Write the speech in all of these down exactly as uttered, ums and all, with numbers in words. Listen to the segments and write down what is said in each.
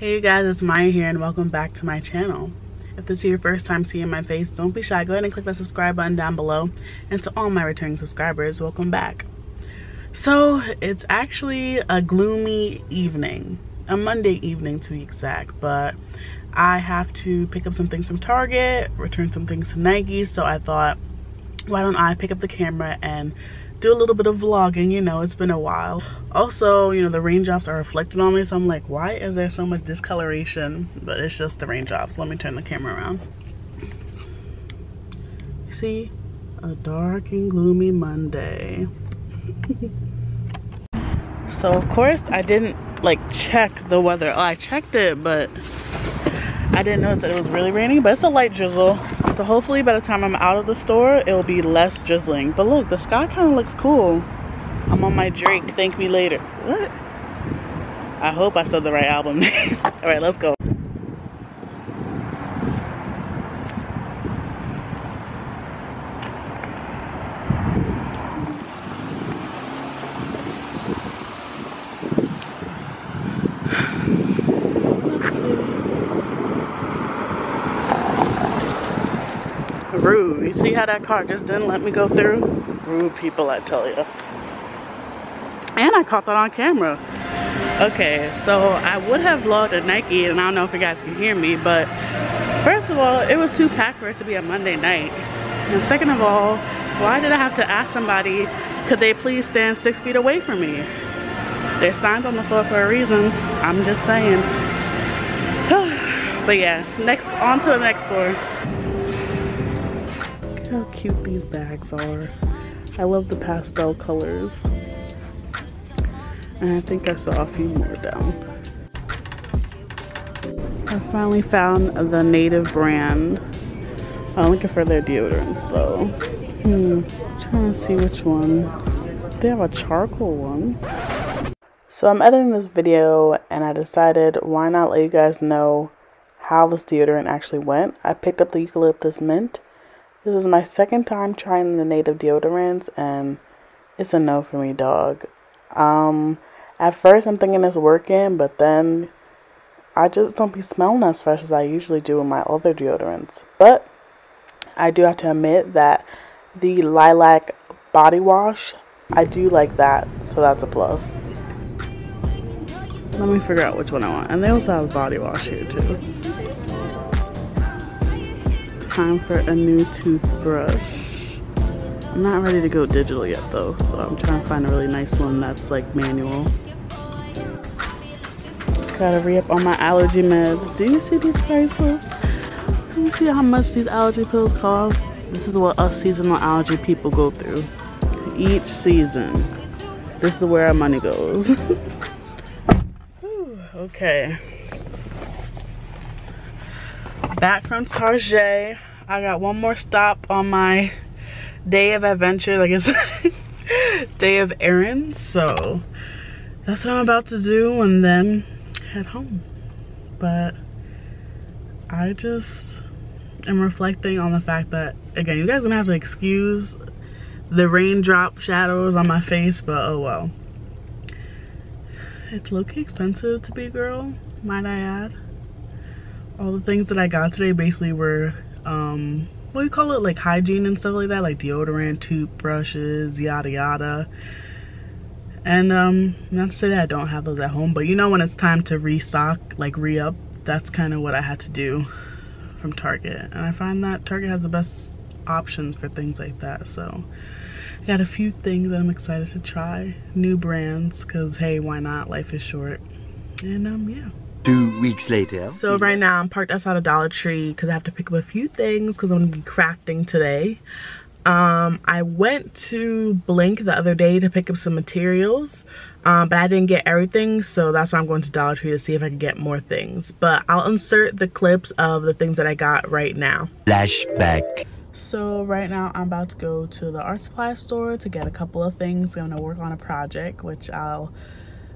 Hey you guys, it's Maya here and welcome back to my channel. If this is your first time seeing my face, don't be shy. Go ahead and click that subscribe button down below. And to all my returning subscribers, welcome back. So it's actually a gloomy evening, a Monday evening to be exact, but I have to pick up some things from Target, return some things to Nike, so I thought, why don't I pick up the camera and do a little bit of vlogging. You know, it's been a while. Also, you know, the raindrops are reflected on me, so I'm like, why is there so much discoloration? But it's just the raindrops. Let me turn the camera around. See, a dark and gloomy Monday. So of course I didn't like check the weather. Oh, I checked it, but I didn't notice that it was really raining, but it's a light drizzle. So hopefully by the time I'm out of the store, it'll be less drizzling. But look, the sky kind of looks cool. I'm on my Drake, Thank Me Later. What? I hope I said the right album name. All right, let's go. Rude. You see how that car just didn't let me go through? Rude people, I tell you. And I caught that on camera. Okay, so I would have vlogged at Nike, and I don't know if you guys can hear me, but first of all, it was too packed for it to be a Monday night. And second of all, why did I have to ask somebody, could they please stand six feet away from me? There's signs on the floor for a reason. I'm just saying. But yeah, next, on to the next floor. How cute these bags are. I love the pastel colors. And I think I saw a few more down. I finally found the Native brand. I'm looking for their deodorants though. Hmm, trying to see which one. They have a charcoal one. So I'm editing this video and I decided, why not let you guys know how this deodorant actually went. I picked up the eucalyptus mint. This is my second time trying the Native deodorants and it's a no for me, dog. Um, at first I'm thinking it's working, but then I just don't be smelling as fresh as I usually do with my other deodorants. But I do have to admit that the lilac body wash, I do like that, so that's a plus. Let me figure out which one I want. And they also have body wash here too. Time for a new toothbrush. I'm not ready to go digital yet though, so I'm trying to find a really nice one that's like manual. Gotta re-up on my allergy meds. Do you see these prices? Do you see how much these allergy pills cost? This is what us seasonal allergy people go through. Each season, this is where our money goes. Whew, okay. Back from Target. I got one more stop on my day of adventure, like I said, day of errands. So that's what I'm about to do and then head home. But I just am reflecting on the fact that, again, you guys are gonna have to excuse the raindrop shadows on my face, but oh well. It's low-key expensive to be a girl, might I add. All the things that I got today basically were, um, what do you call it, like hygiene and stuff like that, like deodorant, toothbrushes, yada yada. And um, not to say that I don't have those at home, but you know when it's time to restock, like re-up, that's kind of what I had to do from Target. And I find that Target has the best options for things like that, so I got a few things that I'm excited to try. New brands, because hey, why not? Life is short. And um, yeah. Two weeks later. So right now I'm parked outside of Dollar Tree because I have to pick up a few things because I'm gonna be crafting today. Um, I went to Blick the other day to pick up some materials, um, but I didn't get everything, so that's why I'm going to Dollar Tree to see if I can get more things. But I'll insert the clips of the things that I got right now. Flashback. So right now I'm about to go to the art supply store to get a couple of things. I'm gonna work on a project, which I'll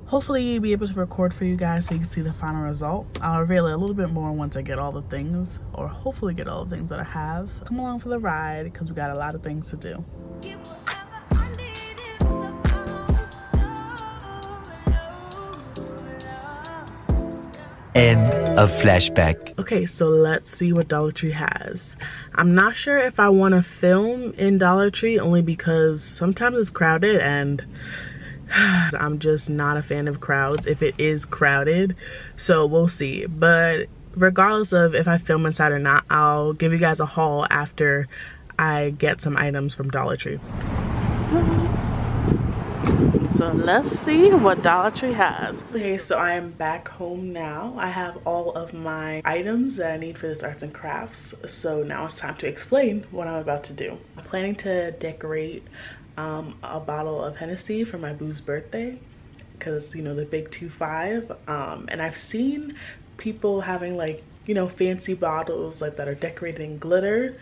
hopefully be able to record for you guys so you can see the final result. I'll reveal it a little bit more once I get all the things, or hopefully get all the things that I have. Come along for the ride because we got a lot of things to do. End of flashback. Okay, so let's see what Dollar Tree has. I'm not sure if I want to film in Dollar Tree only because sometimes it's crowded and I'm just not a fan of crowds if it is crowded. So we'll see. But regardless of if I film inside or not, I'll give you guys a haul after I get some items from Dollar Tree. So let's see what Dollar Tree has. Okay, so I am back home now. I have all of my items that I need for this arts and crafts. So now it's time to explain what I'm about to do. I'm planning to decorate um, a bottle of Hennessy for my boo's birthday because, you know, the big two five. Um, and I've seen people having, like, you know, fancy bottles like that are decorated in glitter,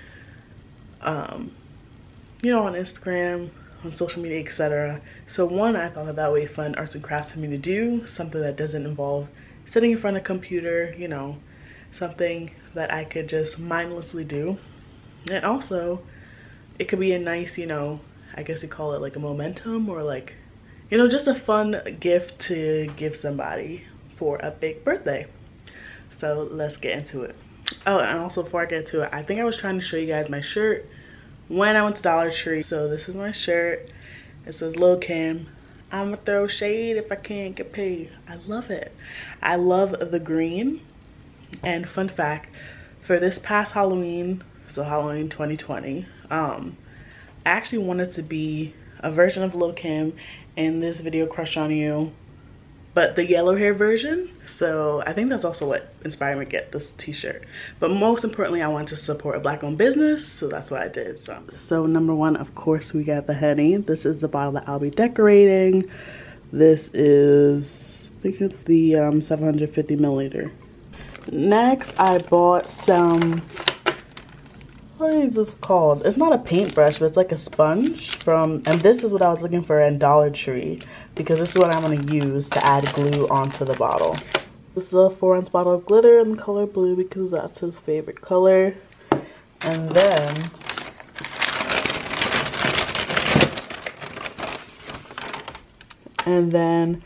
um, you know, on Instagram, on social media, etc. So one, I thought that that would be fun arts and crafts for me to do, something that doesn't involve sitting in front of a computer, you know, something that I could just mindlessly do. And also it could be a nice, you know, I guess you call it like a momentum, or like, you know, just a fun gift to give somebody for a big birthday. So let's get into it. Oh, and also before I get to it, I think I was trying to show you guys my shirt when I went to Dollar Tree. So this is my shirt. It says Lil' Kim. I'ma throw shade if I can't get paid. I love it. I love the green. And fun fact, for this past Halloween, so Halloween twenty twenty, um, I actually wanted to be a version of Lil' Kim in this video, Crush on You, but the yellow hair version. So I think that's also what inspired me to get this t-shirt. But most importantly, I wanted to support a black owned business, so that's what I did. So, so number one, of course, we got the Henny. This is the bottle that I'll be decorating. This is, I think it's the um, seven hundred fifty milliliter. Next, I bought some, what is this called? It's not a paintbrush, but it's like a sponge from, and this is what I was looking for in Dollar Tree, because this is what I'm going to use to add glue onto the bottle. This is a four ounce bottle of glitter in the color blue because that's his favorite color. And then and then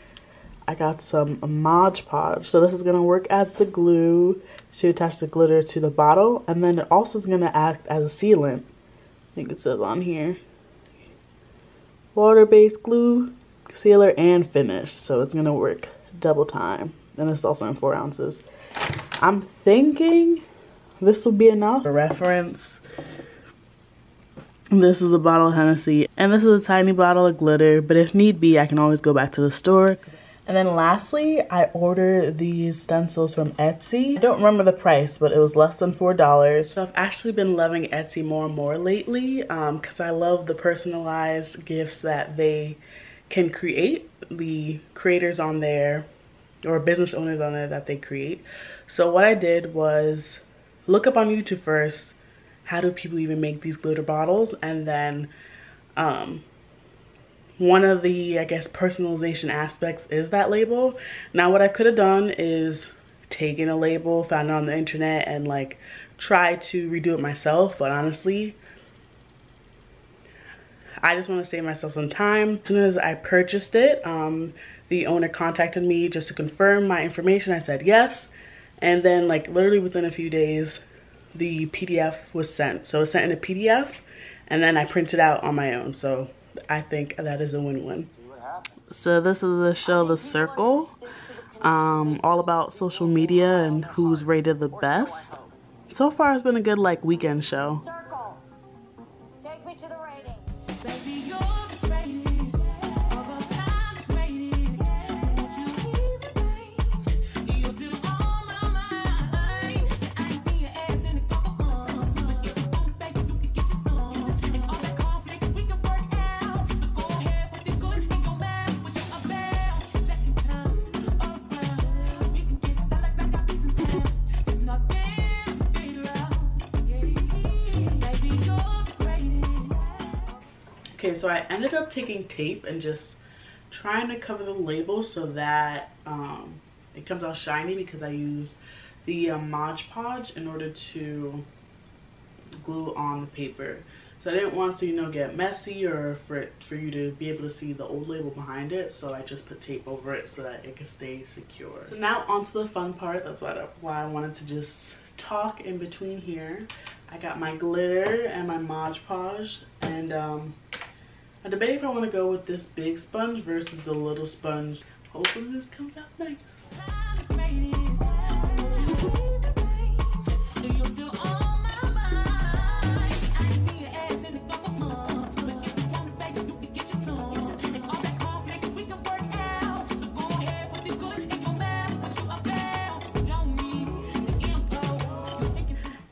I got some Mod Podge. So this is going to work as the glue to attach the glitter to the bottle, and then it also is going to act as a sealant. I think it says on here, water-based glue, sealer, and finish. So it's going to work double time, and it's also in four ounces. I'm thinking this will be enough. For reference, this is the bottle of Hennessy, and this is a tiny bottle of glitter, but if need be, I can always go back to the store. And then lastly, I ordered these stencils from Etsy. I don't remember the price, but it was less than four dollars. So I've actually been loving Etsy more and more lately because um, I love the personalized gifts that they can create, the creators on there or business owners on there that they create. So what I did was look up on YouTube first, how do people even make these glitter bottles? And then um, one of the, I guess, personalization aspects is that label. Now what I could have done is taken a label, found it on the internet, and like try to redo it myself, but honestly, I just want to save myself some time. As soon as I purchased it, um, the owner contacted me just to confirm my information. I said yes, and then like literally within a few days, the P D F was sent. So it was sent in a P D F, and then I printed out on my own. So I think that is a win-win. So this is the show The Circle, um, all about social media and who's rated the best. So far it's been a good like weekend show. Circle, take me to the ratings. Okay, so I ended up taking tape and just trying to cover the label so that um, it comes out shiny, because I use the uh, Mod Podge in order to glue on the paper. So I didn't want to, you know, get messy or for it, for you to be able to see the old label behind it. So I just put tape over it so that it could stay secure. So now onto the fun part. That's why I, why I wanted to just talk in between here. I got my glitter and my Mod Podge, and um, I debated if I want to go with this big sponge versus the little sponge. Hopefully this comes out nice.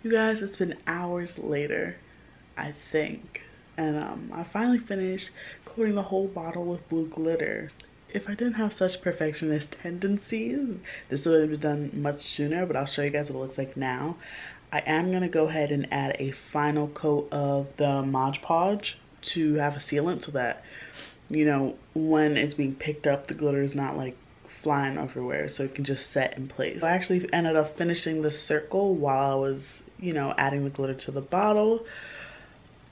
You guys, it's been hours later, I think, and um, I finally finished coating the whole bottle with blue glitter. If I didn't have such perfectionist tendencies, this would have been done much sooner, but I'll show you guys what it looks like now. I am going to go ahead and add a final coat of the Mod Podge to have a sealant so that, you know, when it's being picked up, the glitter is not like flying everywhere, so it can just set in place. So I actually ended up finishing the circle while I was, you know, adding the glitter to the bottle.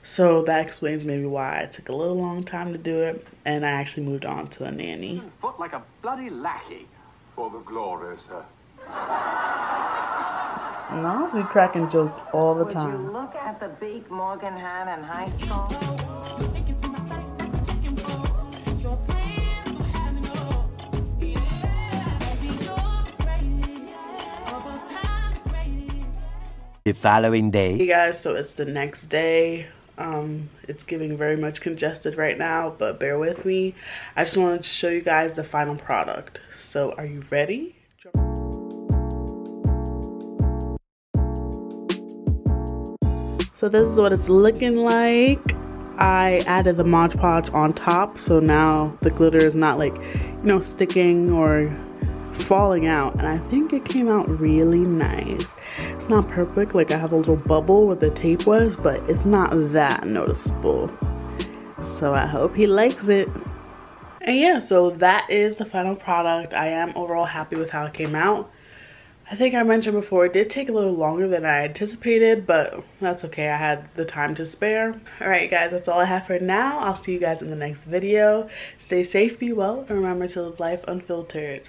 So that explains maybe why it took a little long time to do it, and I actually moved on to The Nanny. Foot like a bloody lackey for the glory, sir. Nas be cracking jokes all the time. Would you look at the big Morganhan in high school? The following day. Hey guys, so it's the next day. Um, it's getting very much congested right now, but bear with me. I just wanted to show you guys the final product. So are you ready? So this is what it's looking like. I added the Mod Podge on top, so now the glitter is not like, you know, sticking or falling out, and I think it came out really nice. It's not perfect, like I have a little bubble where the tape was, but it's not that noticeable. So I hope he likes it. And yeah, so that is the final product. I am overall happy with how it came out. I think I mentioned before, it did take a little longer than I anticipated, but that's okay. I had the time to spare. Alright guys, that's all I have for now. I'll see you guys in the next video. Stay safe, be well, and remember to live life unfiltered.